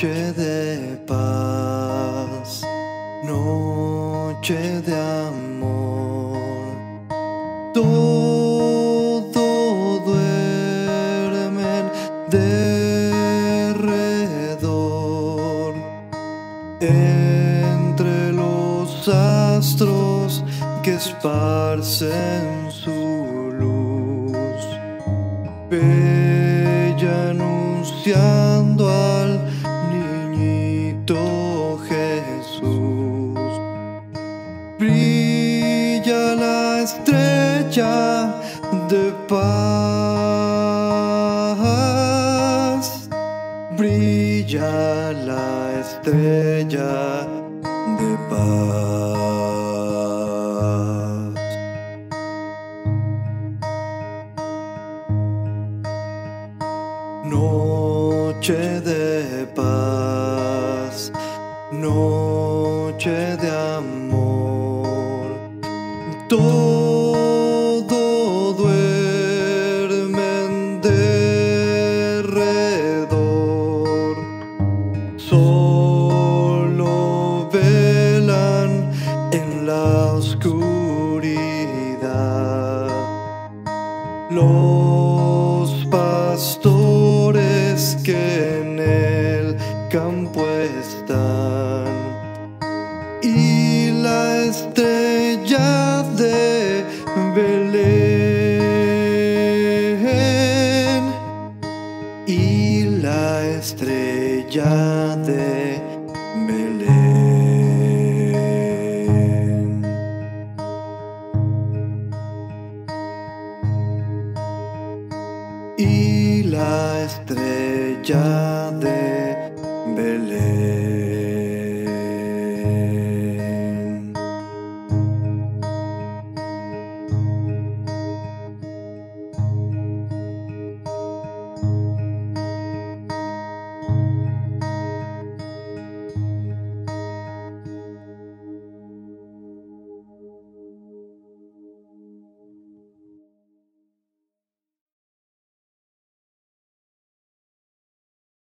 noche de paz, noche de amor. Todo duerme de redor, entre los astros que esparcen su luz, bella anunciando al niñito Jesús. Brilla la estrella de paz, brilla la estrella de paz. Noche de paz, noche de amor. Todo duerme de redor, solo velan en la oscuridad los pastores que en el campo están, y la estrella de Belén, y la estrella de Belén. Y la estrella de Belén.